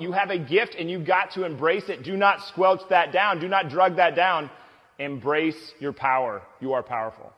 You have a gift and you've got to embrace it. Do not squelch that down. Do not drug that down. Embrace your power. You are powerful.